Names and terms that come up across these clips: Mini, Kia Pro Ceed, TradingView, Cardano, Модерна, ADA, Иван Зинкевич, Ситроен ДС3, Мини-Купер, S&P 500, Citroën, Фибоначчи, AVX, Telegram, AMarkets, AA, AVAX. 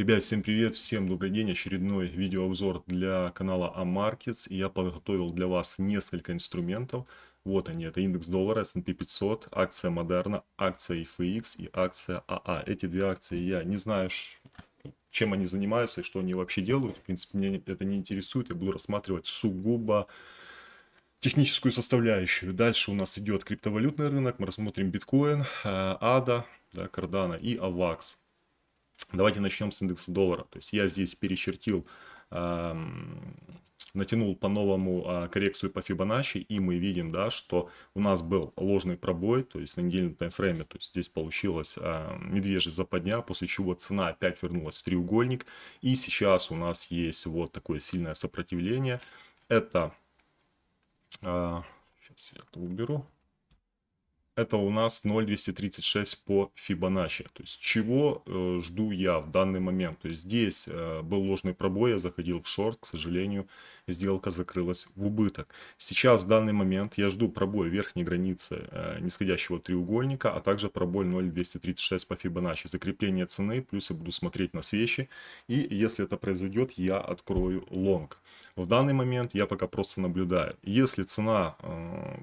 Ребят, всем привет, всем добрый день. Очередной видеообзор для канала AMarkets. И я подготовил для вас несколько инструментов. Вот они, это индекс доллара, S&P 500, акция Модерна, акция AVX и акция AA. Эти две акции я не знаю, чем они занимаются и что они вообще делают. В принципе, меня это не интересует. Я буду рассматривать сугубо техническую составляющую. Дальше у нас идет криптовалютный рынок. Мы рассмотрим биткоин, ADA, Cardano и AVAX. Давайте начнем с индекса доллара. То есть я здесь перечертил, натянул по-новому коррекцию по Фибоначчи, и мы видим, да, что у нас был ложный пробой, то есть на недельном таймфрейме. То есть здесь получилась медвежья западня, после чего цена опять вернулась в треугольник. И сейчас у нас есть вот такое сильное сопротивление. Это... сейчас я это уберу. Это у нас 0,236 по Фибоначчи. То есть чего жду я в данный момент? То есть здесь был ложный пробой, я заходил в шорт, к сожалению, сделка закрылась в убыток. Сейчас в данный момент я жду пробой верхней границы нисходящего треугольника, а также пробой 0,236 по Фибоначчи, закрепление цены, плюс я буду смотреть на свечи, и если это произойдет, я открою лонг. В данный момент я пока просто наблюдаю. Если цена,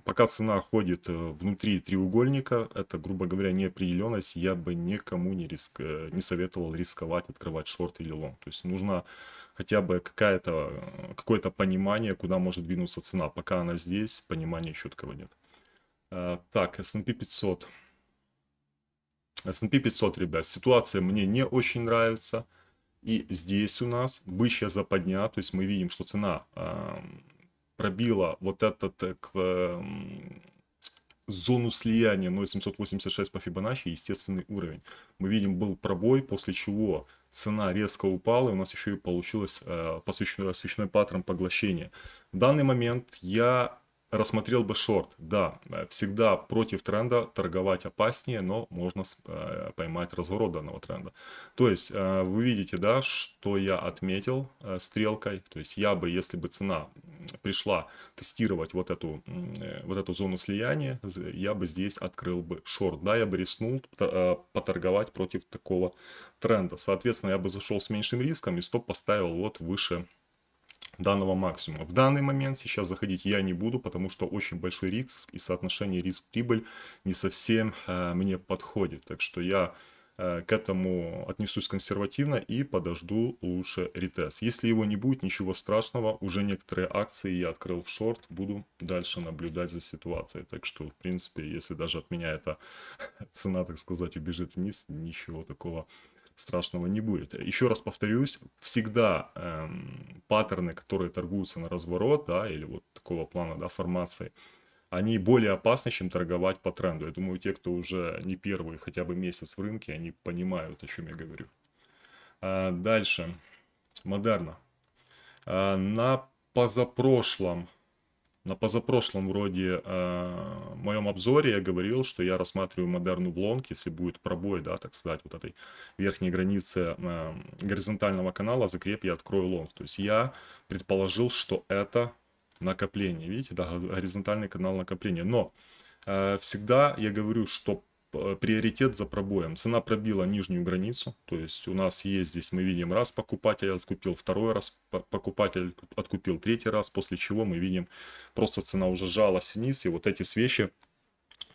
пока цена ходит внутри треугольника, это, грубо говоря, неопределенность, я бы никому не советовал рисковать, открывать шорт или лонг. То есть нужно хотя бы какое-то понимание, куда может двинуться цена. Пока она здесь, понимания четкого нет. Так, S&P 500. S&P 500, ребят, ситуация мне не очень нравится. И здесь у нас бычья западня, то есть мы видим, что цена пробила вот этот... зону слияния 0,786 по Фибоначчи, естественный уровень. Мы видим, был пробой, после чего цена резко упала, и у нас еще и получилось свечной паттерн поглощения. В данный момент я рассмотрел бы шорт. Да, всегда против тренда торговать опаснее, но можно поймать разворот данного тренда. То есть вы видите, да, что я отметил стрелкой. То есть я бы, если бы цена пришла тестировать вот эту зону слияния, я бы здесь открыл бы шорт. Да, я бы рискнул поторговать против такого тренда. Соответственно, я бы зашел с меньшим риском и стоп поставил вот выше данного максимума. В данный момент сейчас заходить я не буду, потому что очень большой риск, и соотношение риск-прибыль не совсем мне подходит. Так что я к этому отнесусь консервативно и подожду лучше ретест. Если его не будет, ничего страшного, уже некоторые акции я открыл в шорт, буду дальше наблюдать за ситуацией. Так что, в принципе, если даже от меня эта цена, так сказать, убежит вниз, ничего такого страшного не будет. Еще раз повторюсь, всегда паттерны, которые торгуются на разворот, да, или вот такого плана, да, формации, они более опасны, чем торговать по тренду. Я думаю, те, кто уже не первый хотя бы месяц в рынке, они понимают, о чем я говорю. Дальше. Модерна. На позапрошлом вроде моем обзоре я говорил, что я рассматриваю Модерну в лонг, если будет пробой, да, так сказать, вот этой верхней границы горизонтального канала, закреп, я открою лонг. То есть я предположил, что это накопление. Видите, да, горизонтальный канал накопления. Но всегда я говорю, что приоритет за пробоем. Цена пробила нижнюю границу, то есть у нас есть здесь, мы видим, раз покупатель откупил, второй раз покупатель откупил, третий раз, после чего мы видим, просто цена уже жалась вниз, и вот эти свечи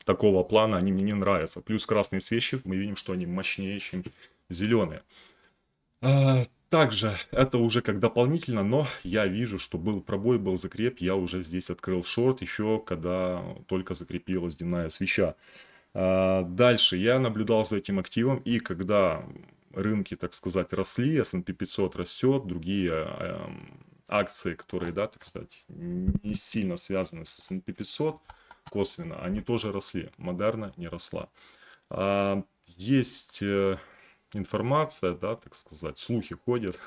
такого плана, они мне не нравятся. Плюс красные свечи, мы видим, что они мощнее, чем зеленые. Также это уже как дополнительно, но я вижу, что был пробой, был закреп, я уже здесь открыл шорт, еще когда только закрепилась дневная свеча. Дальше я наблюдал за этим активом, и когда рынки, так сказать, росли, S&P 500 растет, другие акции, которые, да, так сказать, не сильно связаны с S&P 500 косвенно, они тоже росли, Модерна не росла. Есть информация, да, так сказать, слухи ходят,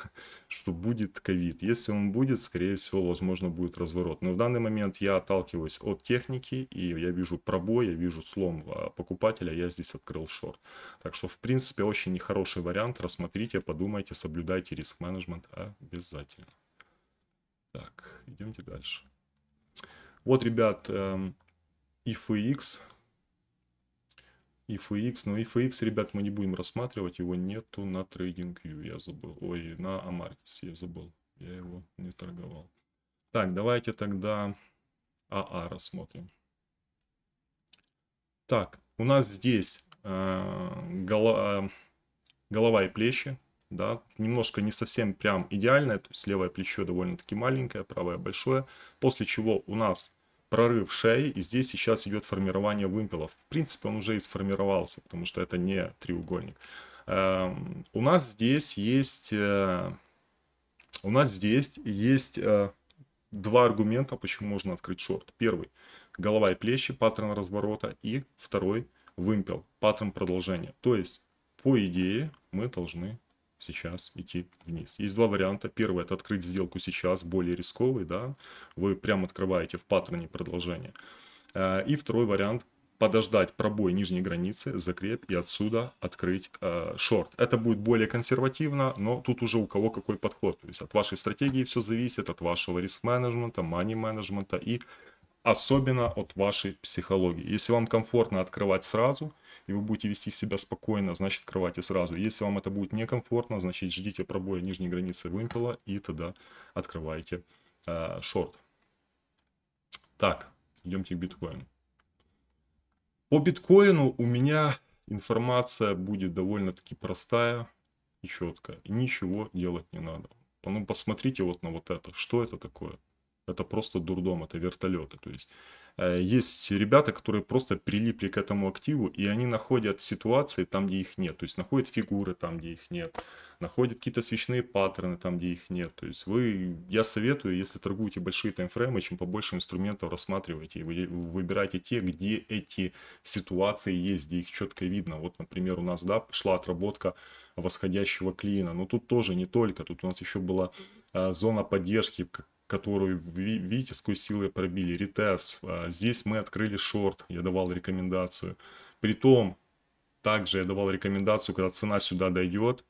что будет ковид. Если он будет, скорее всего, возможно, будет разворот. Но в данный момент я отталкиваюсь от техники, и я вижу пробой, я вижу слом покупателя, я здесь открыл шорт. Так что, в принципе, очень нехороший вариант. Рассмотрите, подумайте, соблюдайте риск-менеджмент обязательно. Так, идемте дальше. Вот, ребят, IFX. FX, но FX, ребят, мы не будем рассматривать, его нету на TradingView, я забыл, ой, на AMarkets я забыл, я его не торговал. Так, давайте тогда AA рассмотрим. Так, у нас здесь голова и плечи, да, немножко не совсем прям идеальное, то есть левое плечо довольно-таки маленькое, правое большое, после чего у нас прорыв шеи, и здесь сейчас идет формирование вымпелов. В принципе, он уже и сформировался, потому что это не треугольник. У нас здесь есть, два аргумента, почему можно открыть шорт. Первый — голова и плечи, паттерн разворота, и второй — вымпел, паттерн продолжения. То есть, по идее, мы должны сейчас идти вниз. Есть два варианта. Первый — это открыть сделку сейчас, более рисковый, да, вы прям открываете в паттерне продолжения. И второй вариант — подождать пробой нижней границы, закреп, и отсюда открыть шорт. Это будет более консервативно, но тут уже у кого какой подход. То есть от вашей стратегии все зависит, от вашего риск-менеджмента, мани-менеджмента и особенно от вашей психологии. Если вам комфортно открывать сразу, и вы будете вести себя спокойно, значит, открывайте сразу. Если вам это будет некомфортно, значит, ждите пробоя нижней границы вымпела, и тогда открывайте шорт. Так, идемте к биткоину. По биткоину у меня информация будет довольно-таки простая и четкая. Ничего делать не надо. Ну, посмотрите вот на вот это. Что это такое? Это просто дурдом, это вертолеты. То есть, есть ребята, которые просто прилипли к этому активу, и они находят ситуации там, где их нет. То есть, находят фигуры там, где их нет. Находят какие-то свечные паттерны там, где их нет. То есть, я советую, если торгуете большие таймфреймы, чем побольше инструментов рассматривайте. И вы выбирайте те, где эти ситуации есть, где их четко видно. Вот, например, у нас, да, пошла отработка восходящего клина. Но тут тоже не только. Тут у нас еще была зона поддержки, которую, видите, с какой силой пробили, ретест. Здесь мы открыли шорт, я давал рекомендацию. Притом, также я давал рекомендацию, когда цена сюда дойдет,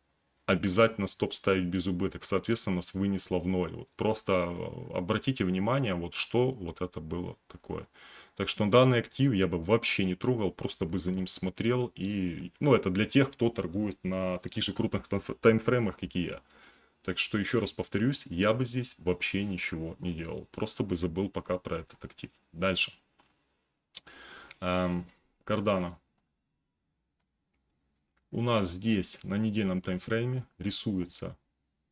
обязательно стоп ставить без убыток. Соответственно, нас вынесло в ноль. Вот просто обратите внимание, вот что вот это было такое. Так что данный актив я бы вообще не трогал, просто бы за ним смотрел. И, ну, это для тех, кто торгует на таких же крупных таймфреймах, как и я. Так что, еще раз повторюсь, я бы здесь вообще ничего не делал. Просто бы забыл пока про этот актив. Дальше. Cardano. У нас здесь на недельном таймфрейме рисуется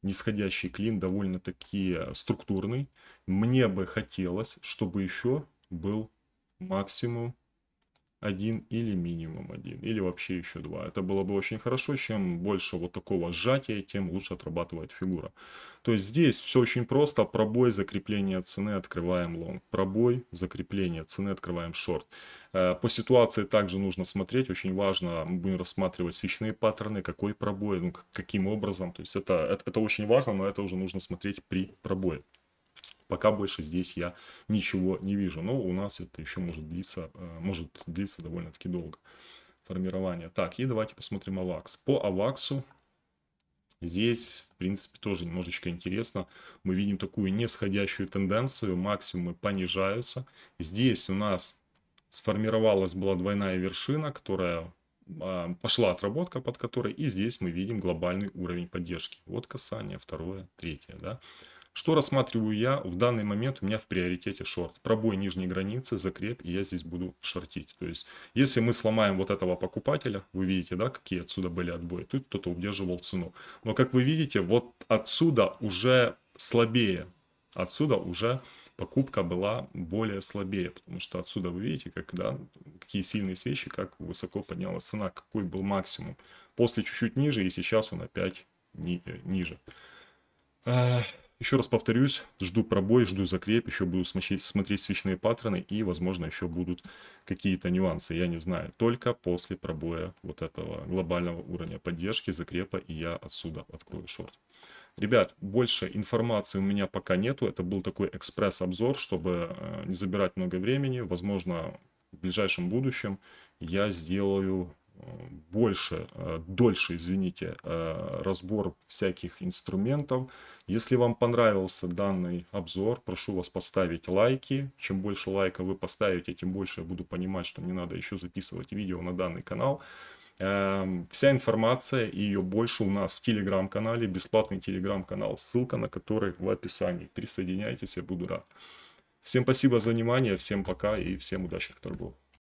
нисходящий клин, довольно-таки структурный. Мне бы хотелось, чтобы еще был максимум 1 или минимум 1, или вообще еще 2. Это было бы очень хорошо. Чем больше вот такого сжатия, тем лучше отрабатывает фигура. То есть здесь все очень просто. Пробой, закрепление цены, открываем лонг. Пробой, закрепление цены, открываем шорт. По ситуации также нужно смотреть. Очень важно, мы будем рассматривать свечные паттерны, какой пробой, ну, каким образом. То есть это очень важно, но это уже нужно смотреть при пробое. Пока больше здесь я ничего не вижу. Но у нас это еще может длиться довольно-таки долго. Формирование. Так, и давайте посмотрим AVAX. По AVAX здесь, в принципе, тоже немножечко интересно. Мы видим такую нисходящую тенденцию. Максимумы понижаются. Здесь у нас сформировалась была двойная вершина, которая пошла отработка под которой. И здесь мы видим глобальный уровень поддержки. Вот касание, второе, третье, да. Что рассматриваю я? В данный момент у меня в приоритете шорт. Пробой нижней границы, закреп, и я здесь буду шортить. То есть, если мы сломаем вот этого покупателя, вы видите, да, какие отсюда были отбои. Тут кто-то удерживал цену. Но, как вы видите, вот отсюда уже слабее. Отсюда уже покупка была более слабее. Потому что отсюда вы видите, как, да, какие сильные свечи, как высоко поднялась цена, какой был максимум. После чуть-чуть ниже, и сейчас он опять ниже. Еще раз повторюсь, жду пробой, жду закреп, еще буду смотреть свечные паттерны и, возможно, еще будут какие-то нюансы, я не знаю. Только после пробоя вот этого глобального уровня поддержки, закрепа, и я отсюда открою шорт. Ребят, больше информации у меня пока нету, это был такой экспресс-обзор, чтобы не забирать много времени. Возможно, в ближайшем будущем я сделаю дольше разбор всяких инструментов. Если вам понравился данный обзор, прошу вас поставить лайки. Чем больше лайков вы поставите, тем больше я буду понимать, что мне надо еще записывать видео на данный канал. Вся информация и ее больше у нас в телеграм-канале, бесплатный телеграм-канал, ссылка на который в описании. Присоединяйтесь, я буду рад. Всем спасибо за внимание, всем пока и всем удачных торгов.